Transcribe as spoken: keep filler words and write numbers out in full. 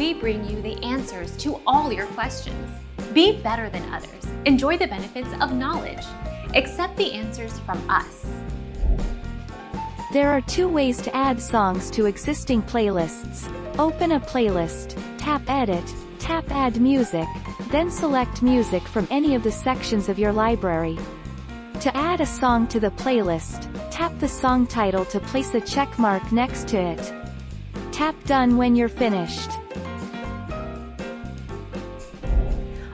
we bring you the answers to all your questions. Be better than others. Enjoy the benefits of knowledge. Accept the answers from us. There are two ways to add songs to existing playlists. Open a playlist, tap Edit, tap Add Music, then select music from any of the sections of your library. To add a song to the playlist, tap the song title to place a check mark next to it. Tap Done when you're finished.